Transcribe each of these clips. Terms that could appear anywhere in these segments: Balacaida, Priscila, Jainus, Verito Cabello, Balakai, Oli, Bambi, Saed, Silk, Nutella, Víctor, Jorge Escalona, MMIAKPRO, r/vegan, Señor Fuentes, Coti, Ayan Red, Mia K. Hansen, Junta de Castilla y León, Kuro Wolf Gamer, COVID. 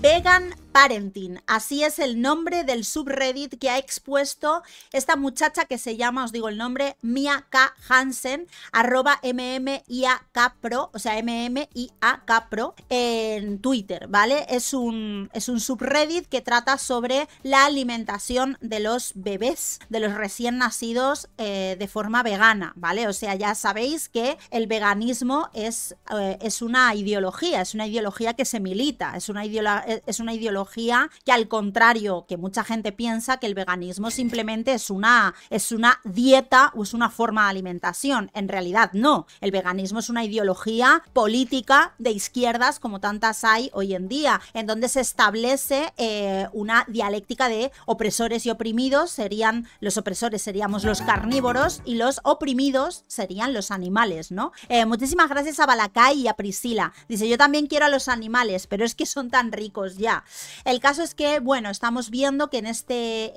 Vegan Parenting, así es el nombre del subreddit que ha expuesto esta muchacha que se llama, os digo el nombre, Mia K. Hansen, @MMIAKPRO, o sea, MMIAKPRO, en Twitter, ¿vale? Es un subreddit que trata sobre la alimentación de los bebés, de los recién nacidos de forma vegana, ¿vale? O sea, ya sabéis que el veganismo es una ideología que se milita, es una ideología que, al contrario que mucha gente piensa, que el veganismo simplemente es una dieta o es una forma de alimentación. En realidad no, el veganismo es una ideología política de izquierdas, como tantas hay hoy en día, en donde se establece una dialéctica de opresores y oprimidos. Los opresores seríamos los carnívoros y los oprimidos serían los animales, ¿no? Muchísimas gracias a Balakai y a Priscila. Dice, yo también quiero a los animales, pero es que son tan ricos ya. El caso es que, bueno, estamos viendo que en este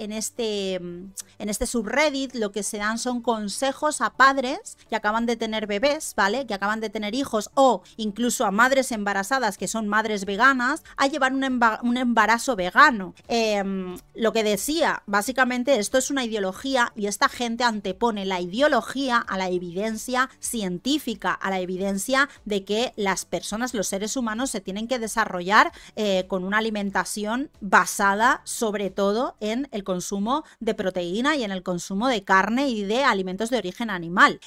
subreddit lo que se dan son consejos a padres que acaban de tener bebés, ¿vale? Que acaban de tener hijos, o incluso a madres embarazadas que son madres veganas, a llevar un embarazo vegano. Lo que decía, básicamente esto es una ideología y esta gente antepone la ideología a la evidencia científica, a la evidencia de que las personas, los seres humanos, se tienen que desarrollar con una alimentación basada sobre todo en el consumo de proteína y en el consumo de carne y de alimentos de origen animal.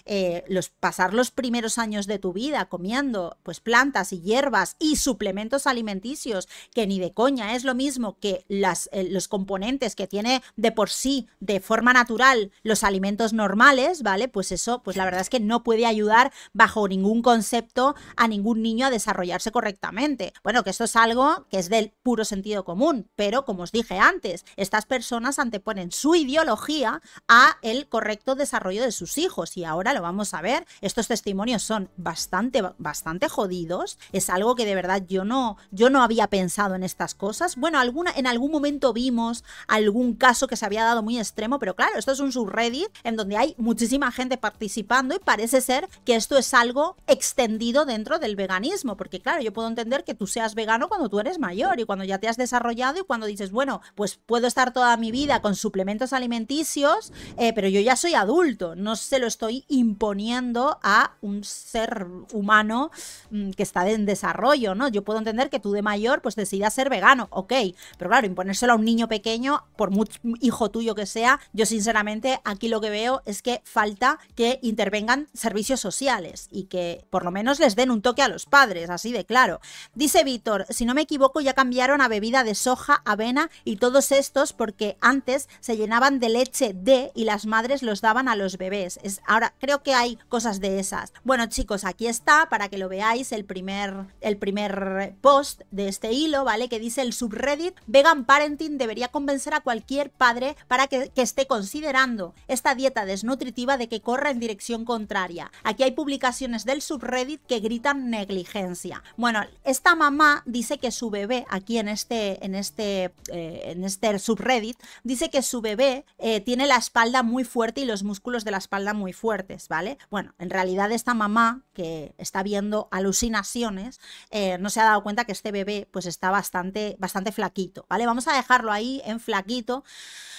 Pasar los primeros años de tu vida comiendo pues plantas y hierbas y suplementos alimenticios, que ni de coña es lo mismo que los componentes que tiene de por sí de forma natural los alimentos normales, ¿vale? Pues eso, pues la verdad es que no puede ayudar bajo ningún concepto a ningún niño a desarrollarse correctamente. Bueno, que esto es algo que es del puro sentido común, pero como os dije antes, estas personas anteponen su ideología a el correcto desarrollo de sus hijos, y ahora lo vamos a ver. Estos testimonios son bastante jodidos. Es algo que de verdad yo no había pensado en estas cosas. Bueno, en algún momento vimos algún caso que se había dado muy extremo, pero claro, esto es un subreddit en donde hay muchísima gente participando y parece ser que esto es algo extendido dentro del veganismo, porque claro, yo puedo entender que tú seas vegano cuando tú eres mayor y cuando ya te has desarrollado y cuando dices, bueno, pues puedo estar toda mi vida con suplementos alimenticios, pero yo ya soy adulto, no se lo estoy imponiendo a un ser humano que está en desarrollo, ¿no? Yo puedo entender que tú de mayor pues decidas ser vegano, ok, pero claro, imponérselo a un niño pequeño, por mucho hijo tuyo que sea, yo sinceramente aquí lo que veo es que falta que intervengan servicios sociales y que por lo menos les den un toque a los padres, así de claro. Dice Víctor, si no me equivoco, ya cambiaron a bebida de soja, avena y todos estos, porque antes se llenaban de leche y las madres los daban a los bebés. Ahora creo que hay cosas de esas. Bueno, chicos, aquí está, para que lo veáis, el primer post de este hilo, ¿vale? Que dice, el subreddit Vegan Parenting debería convencer a cualquier padre para que esté considerando esta dieta desnutritiva de que corra en dirección contraria. Aquí hay publicaciones del subreddit que gritan negligencia. Bueno, esta mamá dice que su bebé, aquí en este subreddit, dice que su bebé tiene la espalda muy fuerte y los músculos de la espalda muy fuertes, ¿vale? Bueno, en realidad esta mamá, que está viendo alucinaciones, no se ha dado cuenta que este bebé pues está bastante flaquito, ¿vale? Vamos a dejarlo ahí en flaquito.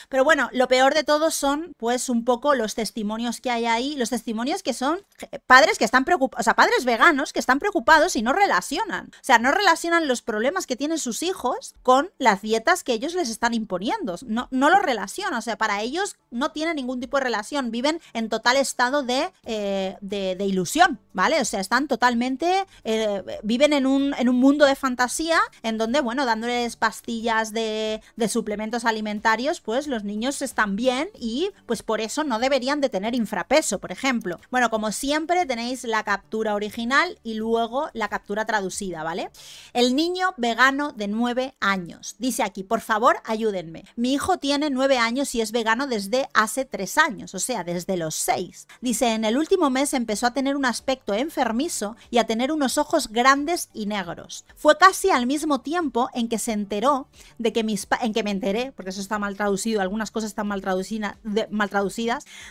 Pero bueno, lo peor de todo son pues un poco los testimonios que hay ahí, los testimonios que son padres que están preocupados, o sea, padres veganos que están preocupados y no relacionan, o sea, no relacionan los problemas que tienen sus hijos con las dietas que ellos les están imponiendo, no lo relacionan, o sea, para ellos no tiene ningún tipo de relación, viven en total estado de ilusión, ¿vale? O sea, están totalmente, viven en un mundo de fantasía en donde, bueno, dándoles pastillas de suplementos alimentarios, pues los niños están bien y pues por eso no deberían de tener infrapeso, por ejemplo. Bueno, como siempre tenéis la captura original y luego la captura traducida, ¿vale? El niño vegano de 9 años. Dice aquí, por favor, ayúdenme. Mi hijo tiene 9 años y es vegano desde hace 3 años, o sea, desde los 6. Dice, en el último mes empezó a tener un aspecto enfermizo y a tener unos ojos grandes y negros. Fue casi al mismo tiempo en que me enteré, porque eso está mal traducido, algunas cosas están mal traducidas,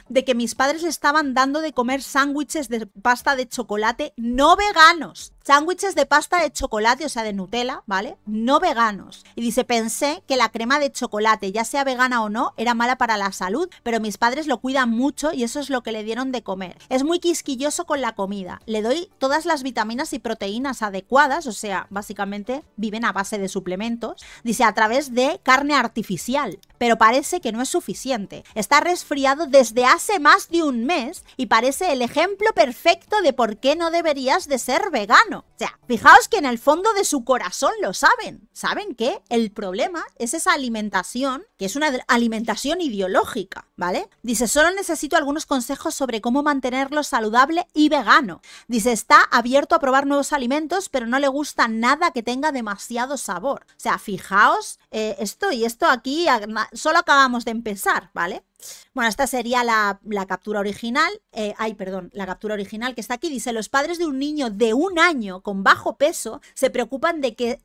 de que mis padres le estaban dando de comer sándwiches de pasta de chocolate no veganos. Sándwiches de pasta de chocolate, o sea, de Nutella, ¿vale? No veganos. Y dice, pensé que la crema de chocolate, ya sea vegana o no, era mala para la salud, pero mis padres lo cuidan mucho y eso es lo que le dieron de comer. Es muy quisquilloso con la comida. Le doy todas las vitaminas y proteínas adecuadas, o sea, básicamente viven a base de suplementos. Dice, a través de carne artificial, pero parece que no es suficiente. Está resfriado desde hace más de un mes y parece el ejemplo perfecto de por qué no deberías de ser vegano. O sea, fijaos que en el fondo de su corazón lo saben. Saben que el problema es esa alimentación, que es una alimentación ideológica, ¿vale? Dice, solo necesito algunos consejos sobre cómo mantenerlo saludable y vegano. Dice, está abierto a probar nuevos alimentos, pero no le gusta nada que tenga demasiado sabor. O sea, fijaos, esto aquí solo acabamos de empezar, ¿vale? Bueno, esta sería la captura original, la captura original que está aquí. Dice, los padres de un niño de 1 año con bajo peso se preocupan de que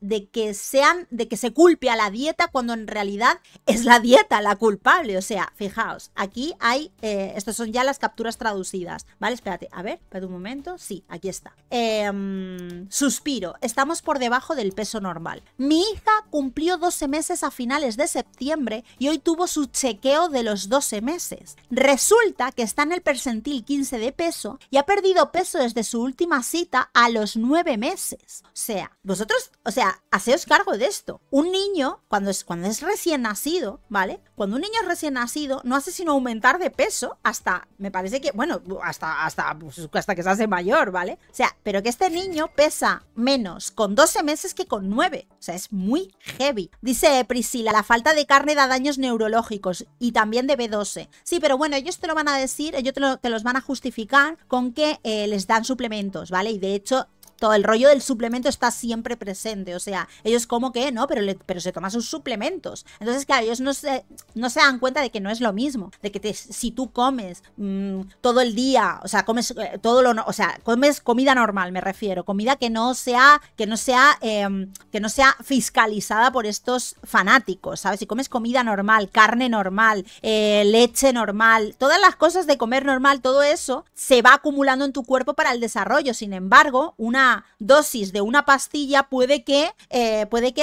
se culpe a la dieta cuando en realidad es la dieta la culpable. O sea, fijaos, aquí hay, estas son ya las capturas traducidas, ¿vale? Espérate, a ver, espérate un momento, sí, aquí está. Suspiro, estamos por debajo del peso normal. Mi hija cumplió 12 meses a finales de septiembre y hoy tuvo su chequeo de los 12 meses. Resulta que está en el percentil 15 de peso y ha perdido peso desde su última cita a los 9 meses. O sea, vosotros, o sea, haceos cargo de esto. Un niño, cuando es recién nacido, ¿vale? Cuando un niño es recién nacido, no hace sino aumentar de peso hasta, me parece que, bueno, hasta que se hace mayor, ¿vale? O sea, pero que este niño pesa menos con 12 meses que con 9. O sea, es muy heavy. Dice Priscila, la falta de carne da daños neurológicos y también de B12. Sí, pero bueno, ellos te lo van a decir, ellos te los van a justificar con que les dan suplementos, ¿vale? Y de hecho, todo el rollo del suplemento está siempre presente. O sea, ellos como que no, pero se toman sus suplementos. Entonces, claro, ellos no se dan cuenta de que no es lo mismo. De que si tú comes todo el día, o sea, comes todo lo, o sea, comes comida normal, me refiero, comida que no sea fiscalizada por estos fanáticos, ¿sabes? Si comes comida normal, carne normal, leche normal, todas las cosas de comer normal, todo eso se va acumulando en tu cuerpo para el desarrollo. Sin embargo, una dosis de una pastilla puede que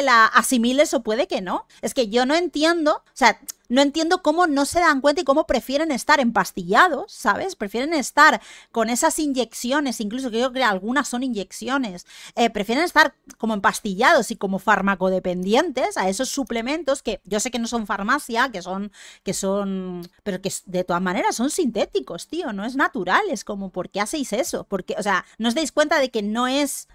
la asimiles o puede que no. Es que yo no entiendo, o sea, no entiendo cómo no se dan cuenta y cómo prefieren estar empastillados, ¿sabes? Prefieren estar con esas inyecciones, incluso que yo creo que algunas son inyecciones. Prefieren estar como empastillados y como farmacodependientes a esos suplementos que yo sé que no son farmacia, que son, pero que de todas maneras son sintéticos, tío. No es natural. Es como, ¿por qué hacéis eso? Porque, o sea, no os dais cuenta de que no es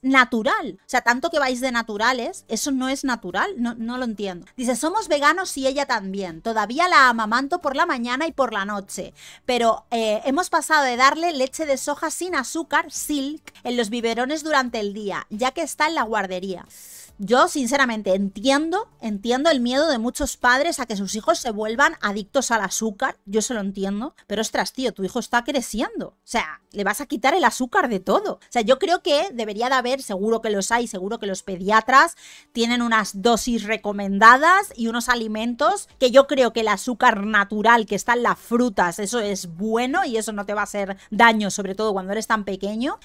natural. O sea, tanto que vais de naturales, eso no es natural. No lo entiendo. Dice, somos veganos y ella también. Todavía la amamanto por la mañana y por la noche, pero hemos pasado de darle leche de soja sin azúcar, Silk, en los biberones durante el día, ya que está en la guardería. Yo, sinceramente, entiendo el miedo de muchos padres a que sus hijos se vuelvan adictos al azúcar. Yo se lo entiendo. Pero, ostras, tío, tu hijo está creciendo. O sea, le vas a quitar el azúcar de todo. O sea, yo creo que debería de haber, seguro que los hay, seguro que los pediatras tienen unas dosis recomendadas y unos alimentos que yo creo que el azúcar natural que está en las frutas, eso es bueno y eso no te va a hacer daño, sobre todo cuando eres tan pequeño.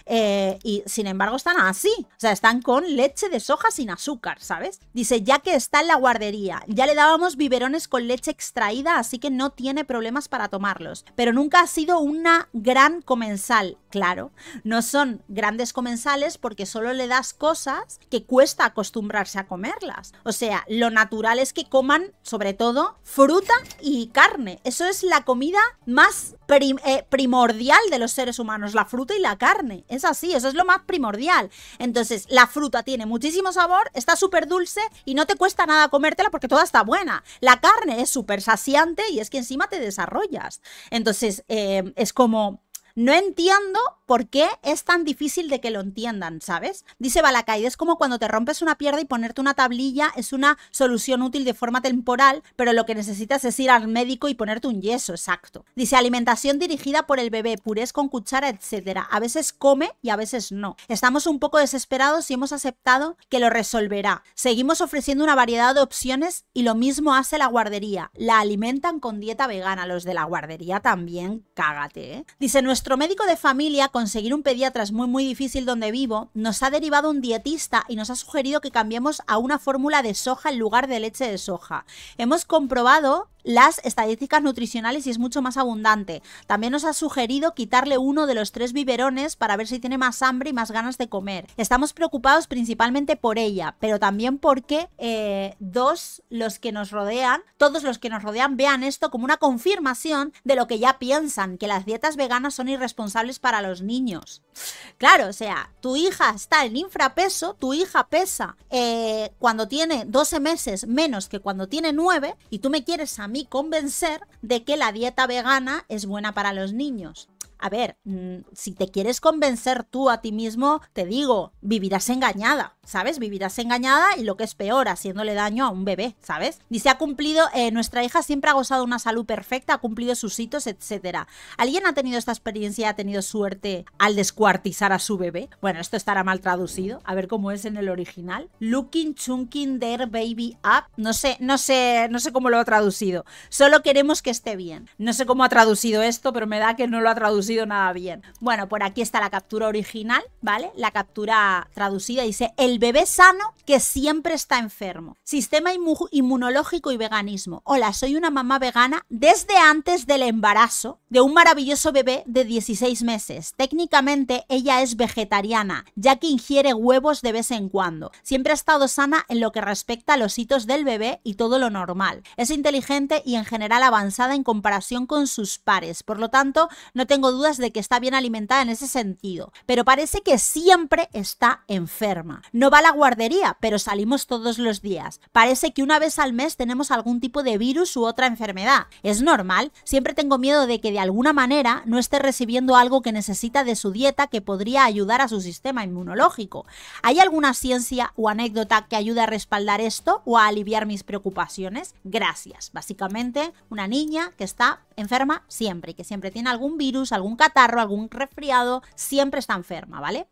Y, sin embargo, están así. O sea, están con leche de soja sin azúcar, ¿sabes? Dice, ya que está en la guardería, ya le dábamos biberones con leche extraída, así que no tiene problemas para tomarlos, pero nunca ha sido una gran comensal. Claro, no son grandes comensales porque solo le das cosas que cuesta acostumbrarse a comerlas. O sea, lo natural es que coman, sobre todo, fruta y carne. Eso es la comida más primordial de los seres humanos, la fruta y la carne. Es así, eso es lo más primordial. Entonces, la fruta tiene muchísimo sabor, está súper dulce y no te cuesta nada comértela porque toda está buena. La carne es súper saciante y es que encima te desarrollas. Entonces, es como... No entiendo por qué es tan difícil de que lo entiendan, ¿sabes? Dice Balakai, es como cuando te rompes una pierna y ponerte una tablilla es una solución útil de forma temporal, pero lo que necesitas es ir al médico y ponerte un yeso, exacto. Dice, alimentación dirigida por el bebé, purés con cuchara, etc. A veces come y a veces no. Estamos un poco desesperados y hemos aceptado que lo resolverá. Seguimos ofreciendo una variedad de opciones y lo mismo hace la guardería. La alimentan con dieta vegana. Los de la guardería también, cágate, ¿eh? Dice, nuestro nuestro médico de familia, conseguir un pediatra es muy difícil donde vivo, nos ha derivado un dietista y nos ha sugerido que cambiemos a una fórmula de soja en lugar de leche de soja. Hemos comprobado las estadísticas nutricionales y es mucho más abundante. También nos ha sugerido quitarle uno de los 3 biberones para ver si tiene más hambre y más ganas de comer. Estamos preocupados principalmente por ella, pero también porque todos los que nos rodean vean esto como una confirmación de lo que ya piensan, que las dietas veganas son irresponsables para los niños. Claro, o sea, tu hija está en infrapeso, tu hija pesa cuando tiene 12 meses menos que cuando tiene 9 y tú me quieres a mí convencer de que la dieta vegana es buena para los niños. A ver, si te quieres convencer tú a ti mismo, te digo, vivirás engañada, ¿sabes? Vivirás engañada y lo que es peor, haciéndole daño a un bebé, ¿sabes? Dice, ha cumplido, nuestra hija siempre ha gozado de una salud perfecta, ha cumplido sus hitos, etc. ¿Alguien ha tenido esta experiencia, ha tenido suerte al descuartizar a su bebé? Bueno, esto estará mal traducido, a ver cómo es en el original. Looking, chunking their baby up. No sé cómo lo ha traducido. Solo queremos que esté bien. No sé cómo ha traducido esto, pero me da que no lo ha traducido nada bien. Bueno, por aquí está la captura original, ¿vale? La captura traducida dice, el bebé sano que siempre está enfermo. Sistema inmunológico y veganismo. Hola, soy una mamá vegana desde antes del embarazo de un maravilloso bebé de 16 meses. Técnicamente ella es vegetariana, ya que ingiere huevos de vez en cuando. Siempre ha estado sana en lo que respecta a los hitos del bebé y todo lo normal. Es inteligente y en general avanzada en comparación con sus pares. Por lo tanto, no tengo dudas de que está bien alimentada en ese sentido, pero parece que siempre está enferma. No va a la guardería, pero salimos todos los días. Parece que una vez al mes tenemos algún tipo de virus u otra enfermedad. Es normal, siempre tengo miedo de que de alguna manera no esté recibiendo algo que necesita de su dieta que podría ayudar a su sistema inmunológico. ¿Hay alguna ciencia o anécdota que ayude a respaldar esto o a aliviar mis preocupaciones? Gracias. Básicamente, una niña que está enferma siempre, que siempre tiene algún virus, algún catarro, algún resfriado, siempre está enferma, ¿vale?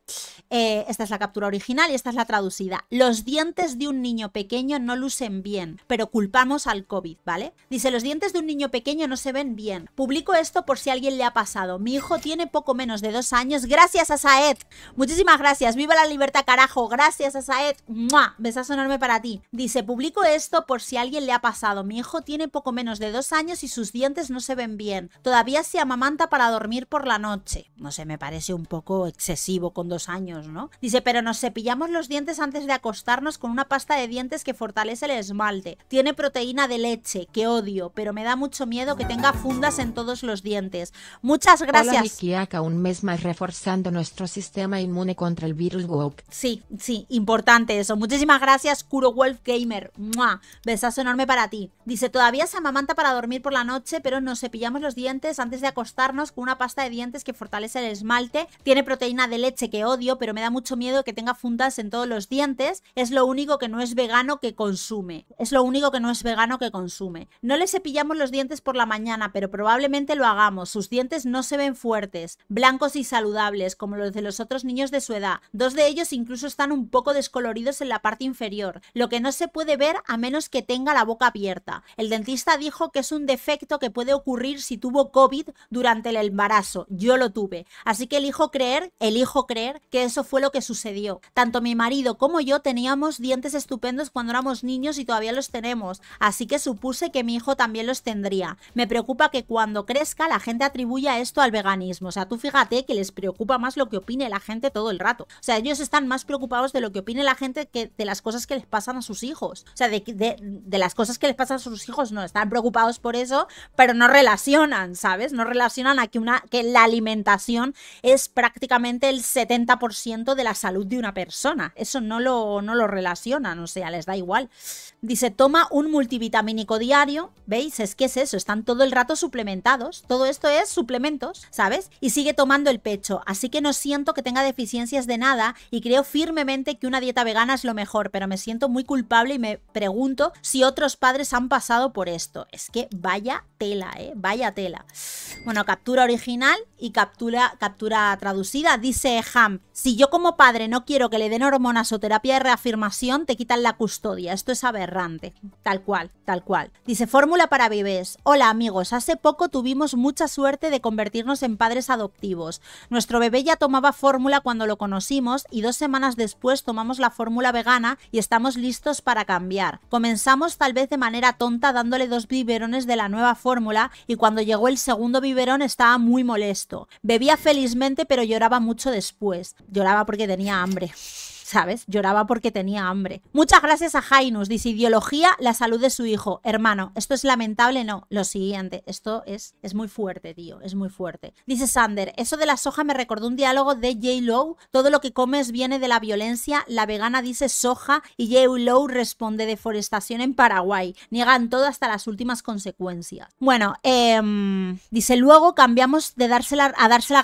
Esta es la captura original y esta es la traducida. Los dientes de un niño pequeño no lucen bien, pero culpamos al COVID, ¿vale? Dice, los dientes de un niño pequeño no se ven bien. Publico esto por si a alguien le ha pasado. Mi hijo tiene poco menos de 2 años. Gracias a Saed. Muchísimas gracias. Viva la libertad, carajo. Gracias a Saed. ¡Mua! Besazo enorme para ti. Dice, publico esto por si a alguien le ha pasado. Mi hijo tiene poco menos de 2 años y sus dientes no se ven bien. Todavía se amamanta para dormir por la noche. No sé, me parece un poco excesivo con 2 años, ¿no? Dice, pero nos cepillamos los dientes antes de acostarnos con una pasta de dientes que fortalece el esmalte. Tiene proteína de leche, que odio, pero me da mucho miedo que tenga fundas en todos los dientes. Muchas gracias. Hola, Mikiaka, un mes más reforzando nuestro sistema inmune contra el virus woke. Sí, importante eso. Muchísimas gracias, Kuro Wolf Gamer. ¡Mua! Besazo enorme para ti. Dice, todavía se amamanta para dormir por la noche, pero nos cepillamos los dientes antes de acostarnos con una pasta de dientes que fortalece el esmalte. Tiene proteína de leche que odio, pero me da mucho miedo que tenga fundas en todos los dientes. Es lo único que no es vegano que consume. No le cepillamos los dientes por la mañana, pero probablemente lo hagamos. Sus dientes no se ven fuertes, blancos y saludables, como los de los otros niños de su edad. 2 de ellos incluso están un poco descoloridos en la parte inferior, lo que no se puede ver a menos que tenga la boca abierta. El dentista dijo que es un defecto que puede ocurrir si tuvo COVID durante el embarazo. Yo lo tuve. Así que elijo creer que eso fue lo que sucedió. Tanto mi marido como yo teníamos dientes estupendos cuando éramos niños y todavía los tenemos. Así que supuse que mi hijo también los tendría. Me preocupa que cuando crezca la gente atribuya esto al veganismo. O sea, tú fíjate que les preocupa más lo que opine la gente todo el rato. O sea, ellos están más preocupados de lo que opine la gente que de las cosas que les pasan a sus hijos. O sea, de las cosas que les pasan a sus hijos no. Están preocupados por eso, pero no relacionan, ¿sabes? No relacionan a que la alimentación es prácticamente el 70% de la salud de una persona. Eso no lo relacionan, o sea, les da igual. Dice, toma un multivitamínico diario. ¿Veis? Es que es eso, están todo el rato suplementados. Todo esto es suplementos, ¿sabes? Y sigue tomando el pecho. Así que no siento que tenga deficiencias de nada y creo firmemente que una dieta vegana es lo mejor, pero me siento muy culpable y me pregunto si otros padres han pasado por esto. Es que vaya tela, ¿eh? Vaya tela. Bueno, captura original y captura traducida. Dice Ham, si yo como padre no quiero que le den hormonas o terapia de reafirmación, te quitan la custodia. Esto es aberrante. Tal cual, tal cual. Dice, fórmula para bebés. Hola amigos, hace poco tuvimos mucha suerte de convertirnos en padres adoptivos. Nuestro bebé ya tomaba fórmula cuando lo conocimos y 2 semanas después tomamos la fórmula vegana y estamos listos para cambiar. Comenzamos tal vez de manera tonta dándole 2 biberones de la nueva fórmula y cuando llegó el segundo biberón estaba muy molesto. Bebía felizmente pero lloraba mucho después. Lloraba porque tenía hambre. ¿Sabes? Lloraba porque tenía hambre. Muchas gracias a Jainus. Dice, ideología, la salud de su hijo. Hermano, esto es lamentable, no. Lo siguiente. Esto es muy fuerte, tío. Es muy fuerte. Dice Sander, eso de la soja me recordó un diálogo de J-Lo. Todo lo que comes viene de la violencia. La vegana dice soja y J-Lo responde deforestación en Paraguay. Niegan todo hasta las últimas consecuencias. Bueno, dice, luego cambiamos de dársela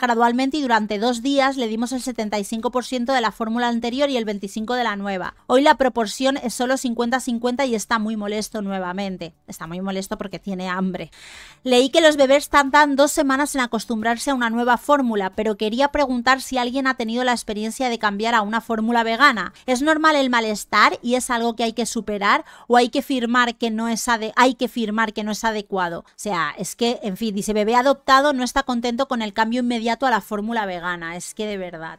gradualmente y durante 2 días le dimos el 75% de la fórmula anterior y el 25% de la nueva. Hoy la proporción es solo 50-50 y está muy molesto nuevamente. Está muy molesto porque tiene hambre. Leí que los bebés tardan 2 semanas en acostumbrarse a una nueva fórmula, pero quería preguntar si alguien ha tenido la experiencia de cambiar a una fórmula vegana. ¿Es normal el malestar y es algo que hay que superar o hay que firmar que no es adecuado? O sea, es que, en fin, dice, bebé adoptado no está contento con el cambio inmediato a la fórmula vegana. Es que de verdad...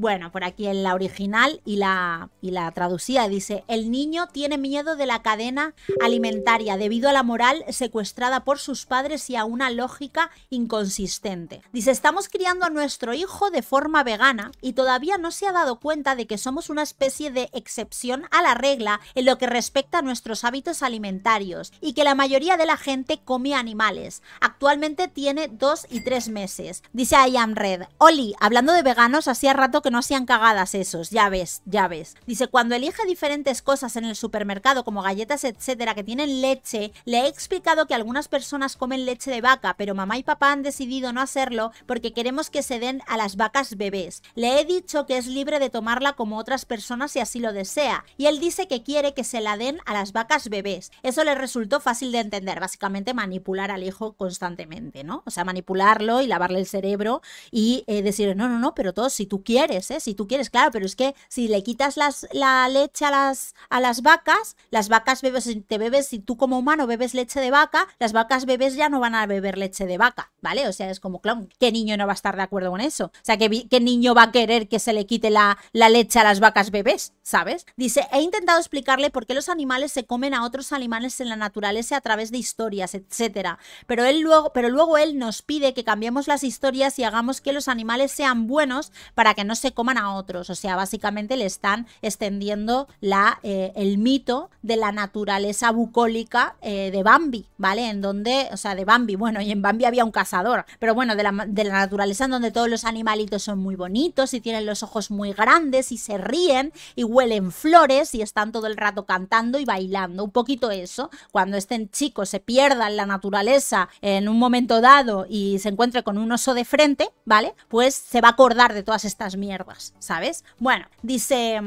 Bueno, por aquí en la original y la traducida dice, el niño tiene miedo de la cadena alimentaria debido a la moral secuestrada por sus padres y a una lógica inconsistente. Dice, estamos criando a nuestro hijo de forma vegana y todavía no se ha dado cuenta de que somos una especie de excepción a la regla en lo que respecta a nuestros hábitos alimentarios y que la mayoría de la gente come animales. Actualmente tiene 2 y 3 meses. Dice Ayan Red, Oli, hablando de veganos, hacía rato que no hacían cagadas esos, ya ves, ya ves. Dice, cuando elige diferentes cosas en el supermercado como galletas, etcétera, que tienen leche, le he explicado que algunas personas comen leche de vaca, pero mamá y papá han decidido no hacerlo porque queremos que se den a las vacas bebés. Le he dicho que es libre de tomarla como otras personas si así lo desea, y él dice que quiere que se la den a las vacas bebés. Eso le resultó fácil de entender, básicamente manipular al hijo constantemente, ¿no? O sea, manipularlo y lavarle el cerebro y decirle, no, no, no, pero todo, si tú quieres, si tú quieres, claro, pero es que si le quitas la leche a las vacas, las vacas si tú como humano bebes leche de vaca, las vacas bebés ya no van a beber leche de vaca, ¿vale? O sea, es como, clon, ¿qué niño no va a estar de acuerdo con eso? O sea, ¿qué niño va a querer que se le quite la leche a las vacas bebés? ¿Sabes? Dice, he intentado explicarle por qué los animales se comen a otros animales en la naturaleza a través de historias, etcétera, pero luego él nos pide que cambiemos las historias y hagamos que los animales sean buenos para que no se coman a otros. O sea, básicamente le están extendiendo el mito de la naturaleza bucólica de Bambi, ¿vale? En donde, o sea, de Bambi, bueno, y en Bambi había un cazador, pero bueno, de la naturaleza en donde todos los animalitos son muy bonitos y tienen los ojos muy grandes y se ríen y huelen flores y están todo el rato cantando y bailando. Un poquito eso, cuando este chico se pierda en la naturaleza en un momento dado y se encuentre con un oso de frente, ¿vale? Pues se va a acordar de todas estas mierdas, ¿sabes? Bueno, dice,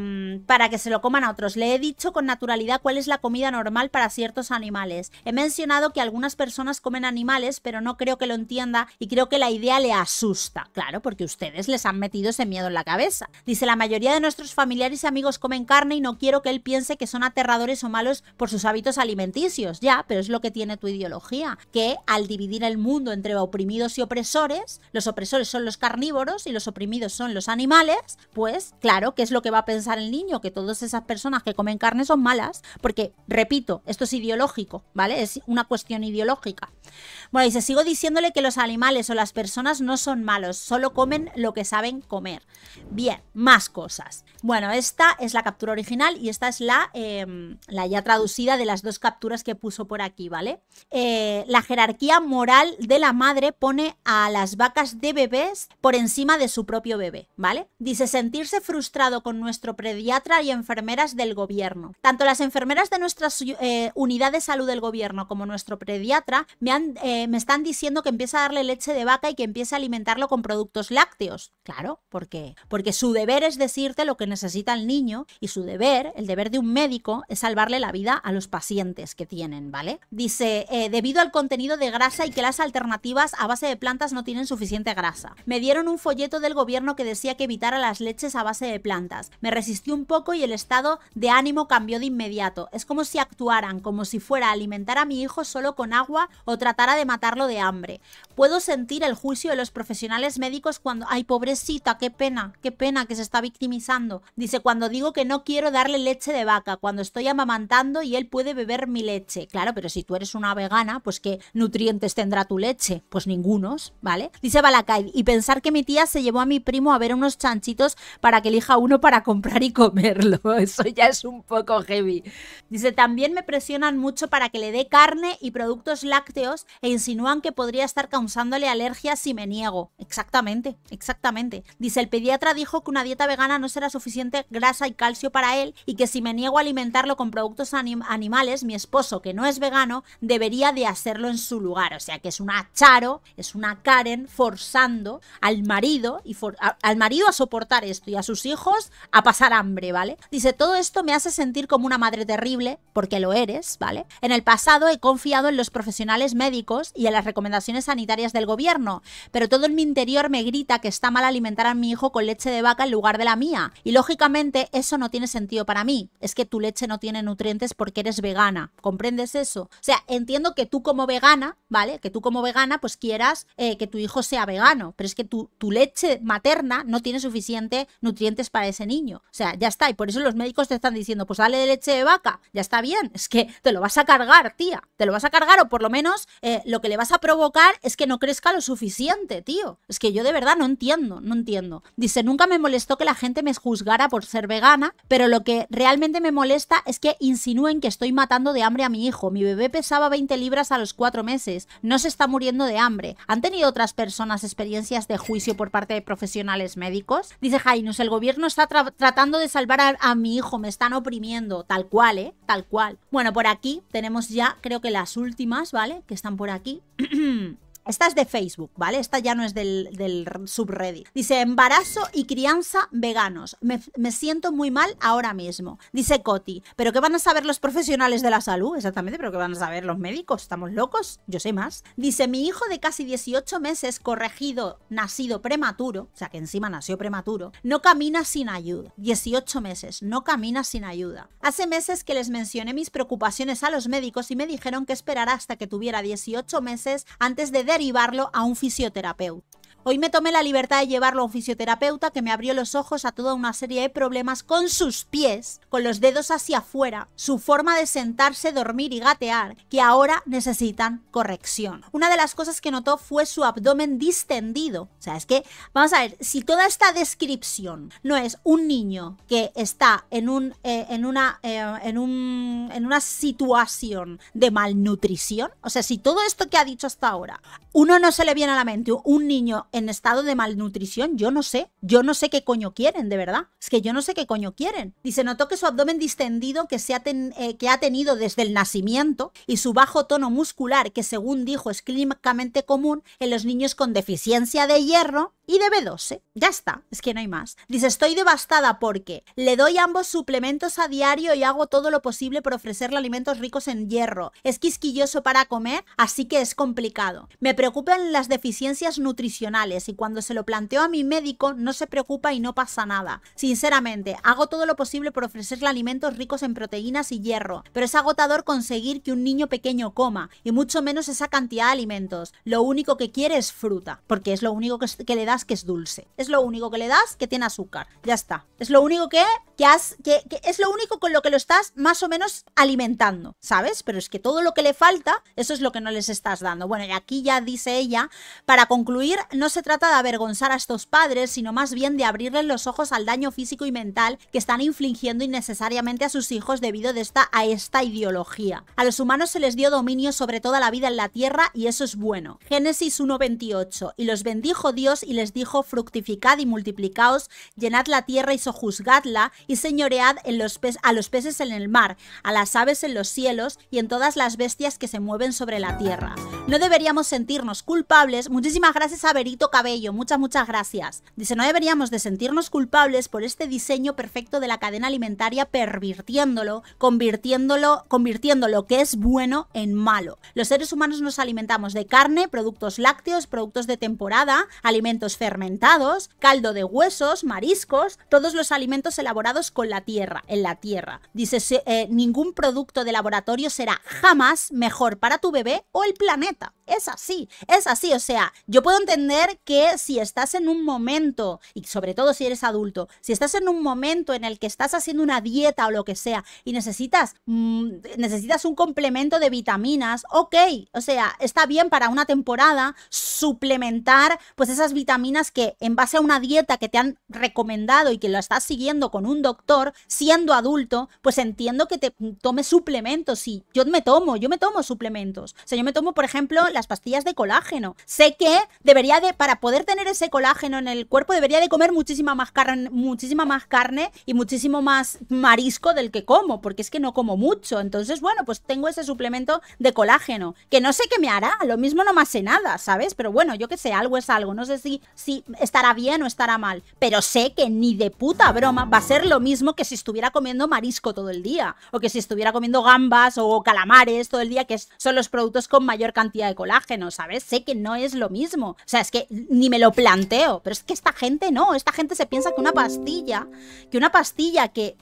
para que se lo coman a otros, le he dicho con naturalidad cuál es la comida normal para ciertos animales. He mencionado que algunas personas comen animales, pero no creo que lo entienda y creo que la idea le asusta. Claro, porque ustedes les han metido ese miedo en la cabeza. Dice, la mayoría de nuestros familiares y amigos comen carne y no quiero que él piense que son aterradores o malos por sus hábitos alimenticios. Ya, pero es lo que tiene tu ideología, que al dividir el mundo entre oprimidos y opresores, los opresores son los carnívoros y los oprimidos son los animales, pues claro, ¿qué es lo que va a pensar el niño? Que todas esas personas que comen carne son malas, porque, repito, esto es ideológico, ¿vale? Es una cuestión ideológica. Bueno, dice, sigo diciéndole que los animales o las personas no son malos, solo comen lo que saben comer. Bien, más cosas. Bueno, esta es la captura original y esta es la ya traducida de las 2 capturas que puso por aquí, ¿vale? La jerarquía moral de la madre pone a las vacas de bebés por encima de su propio bebé, ¿vale? ¿vale? Dice sentirse frustrado con nuestro pediatra y enfermeras del gobierno. Tanto las enfermeras de nuestras unidad de salud del gobierno como nuestro pediatra me están diciendo que empiece a darle leche de vaca y que empiece a alimentarlo con productos lácteos. Claro, ¿por qué? Porque su deber es decirte lo que necesita el niño y su deber, el deber de un médico, es salvarle la vida a los pacientes que tienen, ¿vale? Dice, debido al contenido de grasa y que las alternativas a base de plantas no tienen suficiente grasa. Me dieron un folleto del gobierno que decía que evitara las leches a base de plantas. Me resistí un poco y el estado de ánimo cambió de inmediato. Es como si actuaran, como si fuera a alimentar a mi hijo solo con agua o tratara de matarlo de hambre. Puedo sentir el juicio de los profesionales médicos cuando... ¡Ay, pobrecita! Qué pena que se está victimizando! Dice, cuando digo que no quiero darle leche de vaca, cuando estoy amamantando y él puede beber mi leche. Claro, pero si tú eres una vegana, pues ¿qué nutrientes tendrá tu leche? Pues ningunos, ¿vale? Dice Balakai, y pensar que mi tía se llevó a mi primo a ver unos chanchitos para que elija uno para comprar y comerlo. Eso ya es un poco heavy. Dice, también me presionan mucho para que le dé carne y productos lácteos e insinúan que podría estar causándole alergias si me niego. Exactamente, exactamente. Dice, el pediatra dijo que una dieta vegana no será suficiente grasa y calcio para él y que si me niego a alimentarlo con productos animales, mi esposo, que no es vegano, debería de hacerlo en su lugar. O sea que es una Charo, es una Karen forzando al marido, a soportar esto y a sus hijos a pasar hambre, ¿vale? Dice, todo esto me hace sentir como una madre terrible, porque lo eres, ¿vale? En el pasado he confiado en los profesionales médicos y en las recomendaciones sanitarias del gobierno, pero todo en mi interior me grita que está mal alimentar a mi hijo con leche de vaca en lugar de la mía. Y lógicamente eso no tiene sentido para mí. Es que tu leche no tiene nutrientes porque eres vegana. ¿Comprendes eso? O sea, entiendo que tú como vegana, ¿vale? Que tú como vegana pues quieras que tu hijo sea vegano, pero es que tu leche materna no tiene suficiente nutrientes para ese niño. O sea, ya está. Y por eso los médicos te están diciendo, pues dale de leche de vaca. Ya está bien. Es que te lo vas a cargar, tía. Te lo vas a cargar o por lo menos lo que le vas a provocar es que no crezca lo suficiente, tío. Es que yo de verdad no entiendo, no entiendo. Dice, nunca me molestó que la gente me juzgara por ser vegana, pero lo que realmente me molesta es que insinúen que estoy matando de hambre a mi hijo. Mi bebé pesaba 20 libras a los 4 meses. No se está muriendo de hambre. ¿Han tenido otras personas experiencias de juicio por parte de profesionales médicos? Dice Jainus, el gobierno está tratando de salvar a mi hijo, me están oprimiendo. Tal cual, ¿eh? Tal cual. Bueno, por aquí tenemos ya, creo que las últimas, ¿vale? Que están por aquí. Esta es de Facebook, ¿vale? Esta ya no es del subreddit. Dice, embarazo y crianza veganos. Me siento muy mal ahora mismo. Dice Coti, ¿pero qué van a saber los profesionales de la salud? Exactamente, ¿pero qué van a saber los médicos? ¿Estamos locos? Yo sé más. Dice, mi hijo de casi 18 meses, corregido, nacido prematuro, o sea que encima nació prematuro, no camina sin ayuda. 18 meses, no camina sin ayuda. Hace meses que les mencioné mis preocupaciones a los médicos y me dijeron que esperara hasta que tuviera 18 meses antes de derivarlo a un fisioterapeuta. Hoy me tomé la libertad de llevarlo a un fisioterapeuta que me abrió los ojos a toda una serie de problemas con sus pies, con los dedos hacia afuera, su forma de sentarse, dormir y gatear, que ahora necesitan corrección. Una de las cosas que notó fue su abdomen distendido. O sea, es que, vamos a ver, si toda esta descripción no es un niño que está en una situación de malnutrición, o sea, si todo esto que ha dicho hasta ahora, uno no se le viene a la mente un niño en estado de malnutrición, yo no sé qué coño quieren, de verdad. Es que yo no sé qué coño quieren. Dice, notó que su abdomen distendido que ha tenido desde el nacimiento y su bajo tono muscular, que según dijo es clínicamente común en los niños con deficiencia de hierro y de B12. Ya está, es que no hay más. Dice, estoy devastada porque le doy ambos suplementos a diario y hago todo lo posible por ofrecerle alimentos ricos en hierro. Es quisquilloso para comer, así que es complicado. Me preocupan las deficiencias nutricionales y cuando se lo planteo a mi médico no se preocupa y no pasa nada. Sinceramente, hago todo lo posible por ofrecerle alimentos ricos en proteínas y hierro, pero es agotador conseguir que un niño pequeño coma y mucho menos esa cantidad de alimentos. Lo único que quiere es fruta, porque es lo único que le das que es dulce, es lo único que le das que tiene azúcar, ya está, es lo único que es lo único con lo que lo estás más o menos alimentando, ¿sabes? Pero es que todo lo que le falta, eso es lo que no les estás dando. Bueno, y aquí ya dice ella, para concluir, no se trata de avergonzar a estos padres, sino más bien de abrirles los ojos al daño físico y mental que están infligiendo innecesariamente a sus hijos debido a esta ideología. A los humanos se les dio dominio sobre toda la vida en la tierra y eso es bueno. Génesis 1:28, y los bendijo Dios y les les dijo: fructificad y multiplicaos, llenad la tierra y sojuzgadla, y señoread en a los peces en el mar, a las aves en los cielos y en todas las bestias que se mueven sobre la tierra. No deberíamos sentirnos culpables. Muchísimas gracias a Verito Cabello, muchas gracias. Dice: no deberíamos de sentirnos culpables por este diseño perfecto de la cadena alimentaria, pervirtiéndolo, convirtiendo lo que es bueno en malo. Los seres humanos nos alimentamos de carne, productos lácteos, productos de temporada, alimentos fermentados, caldo de huesos, mariscos, todos los alimentos elaborados con la tierra, en la tierra. Dice: ningún producto de laboratorio será jamás mejor para tu bebé o el planeta. Es así, es así. O sea, yo puedo entender que si estás en un momento, y sobre todo si eres adulto, si estás en un momento en el que estás haciendo una dieta o lo que sea y necesitas un complemento de vitaminas, ok, o sea, está bien para una temporada suplementar pues esas vitaminas que en base a una dieta que te han recomendado y que lo estás siguiendo con un doctor, siendo adulto, pues entiendo que te tomes suplementos. Y yo me tomo suplementos. O sea, yo me tomo, por ejemplo, las pastillas de colágeno. Sé que debería de, para poder tener ese colágeno en el cuerpo, debería de comer muchísima más carne y muchísimo más marisco del que como, porque es que no como mucho. Entonces, bueno, pues tengo ese suplemento de colágeno, que no sé qué me hará, lo mismo no me hace nada, ¿sabes? Pero bueno, yo qué sé, algo es algo, no sé si estará bien o estará mal, pero sé que ni de puta broma va a ser lo mismo que si estuviera comiendo marisco todo el día, o que si estuviera comiendo gambas o calamares todo el día, que son los productos con mayor cantidad de colágeno, ¿sabes? Sé que no es lo mismo, o sea, es que ni me lo planteo. Pero es que esta gente no, esta gente se piensa que una pastilla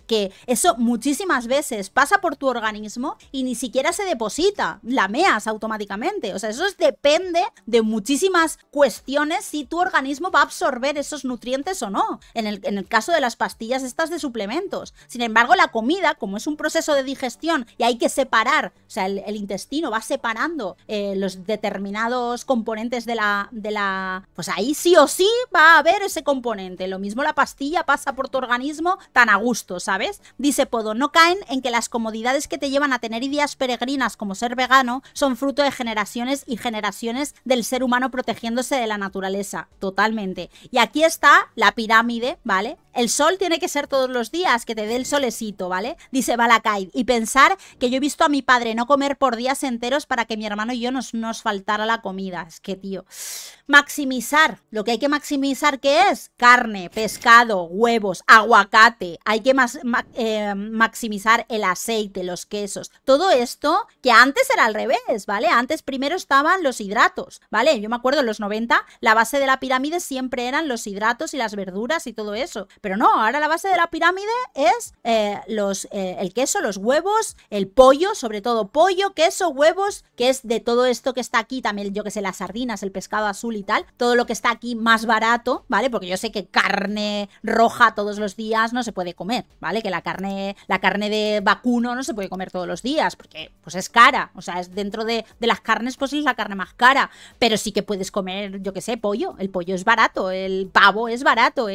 que eso muchísimas veces pasa por tu organismo y ni siquiera se deposita, la meas automáticamente. O sea, eso depende de muchísimas cuestiones si tu organismo va a absorber esos nutrientes o no, en el caso de las pastillas estas de suplementos. Sin embargo, la comida, como es un proceso de digestión y hay que separar, o sea, el intestino va separando los determinados componentes de la... pues ahí sí o sí va a haber ese componente. Lo mismo la pastilla pasa por tu organismo tan a gusto, ¿sabes? Dice Podo: no caen en que las comodidades que te llevan a tener ideas peregrinas como ser vegano son fruto de generaciones y generaciones del ser humano protegiéndose de la naturaleza. Totalmente. Y aquí está la pirámide, ¿vale? El sol tiene que ser todos los días, que te dé el solecito, ¿vale? Dice Balakai: y pensar que yo he visto a mi padre no comer por días enteros para que mi hermano y yo nos faltara la comida. Es que, tío, maximizar, lo que hay que maximizar, ¿qué es? Carne, pescado, huevos, aguacate. Hay que maximizar el aceite, los quesos, todo esto, que antes era al revés, ¿vale? Antes primero estaban los hidratos, ¿vale? Yo me acuerdo en los 90 la base de la pirámide siempre eran los hidratos y las verduras y todo eso, pero no, ahora la base de la pirámide es el queso, los huevos, el pollo, sobre todo pollo, queso, huevos, que es de todo esto que está aquí también, yo que sé, las sardinas, el pescado azul y tal, todo lo que está aquí más barato, ¿vale? Porque yo sé que carne roja todos los días no se puede comer, ¿vale? Que la carne de vacuno no se puede comer todos los días, porque pues es cara, o sea, es dentro de las carnes, pues es la carne más cara, pero sí que puedes comer, yo que sé, pollo, el pollo es barato, el pavo es barato,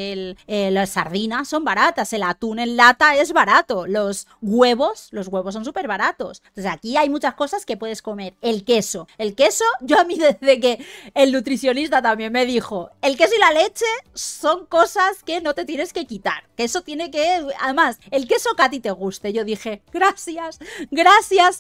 las sardinas son baratas, el atún en lata es barato, los huevos son súper baratos. Entonces aquí hay muchas cosas que puedes comer. El queso, yo a mí desde que el nutricionista también me dijo, el queso y la leche son cosas que no te tienes que quitar, que eso tiene que, además, el queso que a ti te guste. Yo dije, gracias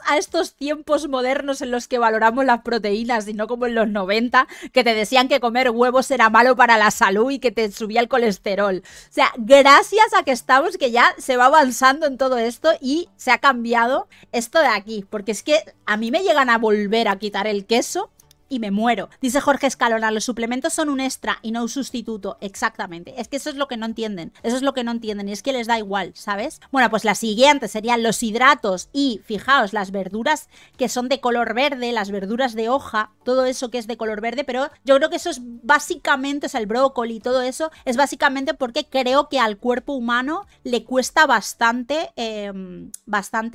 a estos tiempos modernos en los que valoramos las proteínas y no como en los 90, que te decían que comer huevos era malo para la salud y que te subía el colesterol. O sea, gracias a que estamos, que ya se va avanzando en todo esto y se ha cambiado esto de aquí, porque es que a mí me llegan a volver a quitar el queso y me muero. Dice Jorge Escalona: los suplementos son un extra y no un sustituto. Exactamente, es que eso es lo que no entienden, eso es lo que no entienden, y es que les da igual, ¿sabes? Bueno, pues la siguiente serían los hidratos, y fijaos, las verduras que son de color verde, las verduras de hoja, todo eso que es de color verde, pero yo creo que eso es básicamente, o sea, el brócoli y todo eso es básicamente porque creo que al cuerpo humano le cuesta bastante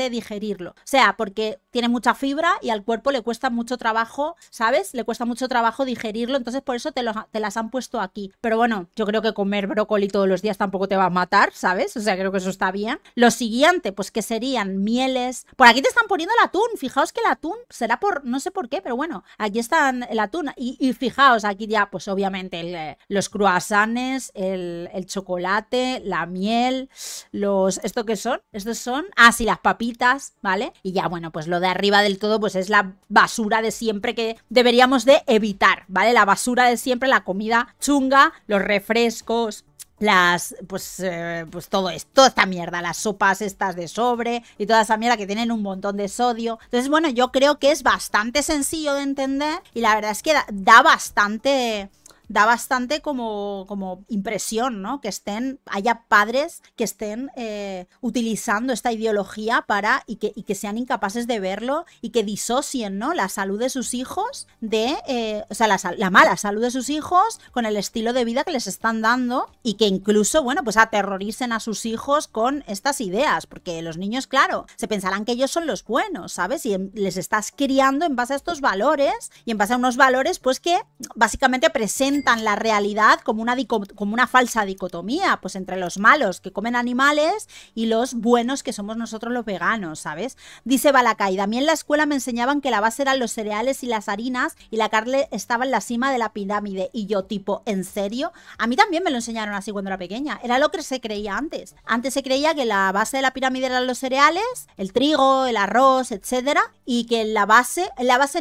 digerirlo, o sea, porque tiene mucha fibra y al cuerpo le cuesta mucho trabajo, ¿sabes? ¿sabes? Le cuesta mucho trabajo digerirlo, entonces por eso te las han puesto aquí. Pero bueno, yo creo que comer brócoli todos los días tampoco te va a matar, ¿sabes? O sea, creo que eso está bien. Lo siguiente, pues que serían mieles. Por aquí te están poniendo el atún. Fijaos que el atún será por, no sé por qué, pero bueno, aquí están el atún. Y fijaos, aquí ya, pues obviamente los croissants, el chocolate, la miel, los... ¿Esto qué son? Estos son... Ah, sí, las papitas, ¿vale? Y ya, bueno, pues lo de arriba del todo, pues es la basura de siempre que deberíamos de evitar, ¿vale? La basura de siempre, la comida chunga, los refrescos... Las, pues todo esto, toda esta mierda, las sopas estas de sobre y toda esa mierda que tienen un montón de sodio. Entonces, bueno, yo creo que es bastante sencillo de entender y la verdad es que da bastante... Da bastante como impresión, ¿no? Que estén, haya padres que estén utilizando esta ideología para, y que sean incapaces de verlo y que disocien, ¿no? La salud de sus hijos de, o sea, la mala salud de sus hijos con el estilo de vida que les están dando y que incluso, bueno, pues aterroricen a sus hijos con estas ideas, porque los niños, claro, se pensarán que ellos son los buenos, ¿sabes? Y les estás criando en base a estos valores y en base a unos valores, pues que básicamente presentan la realidad como una falsa dicotomía, pues entre los malos que comen animales y los buenos que somos nosotros los veganos, ¿sabes? Dice Balacaida, a mí en la escuela me enseñaban que la base eran los cereales y las harinas y la carne estaba en la cima de la pirámide y yo tipo, ¿en serio? A mí también me lo enseñaron así cuando era pequeña, era lo que se creía antes. Antes se creía que la base de la pirámide eran los cereales, el trigo, el arroz, etcétera, y que en la base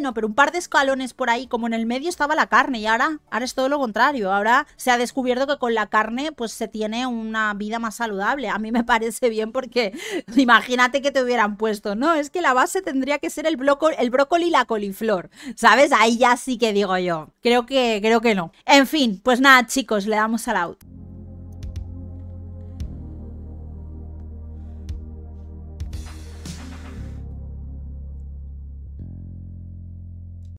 no, pero un par de escalones por ahí como en el medio estaba la carne y ahora es todo lo contrario. Ahora se ha descubierto que con la carne pues se tiene una vida más saludable. A mí me parece bien porque imagínate que te hubieran puesto, no, es que la base tendría que ser el brócoli y la coliflor, ¿sabes? Ahí ya sí que digo yo, creo que no. En fin, pues nada chicos, le damos al out.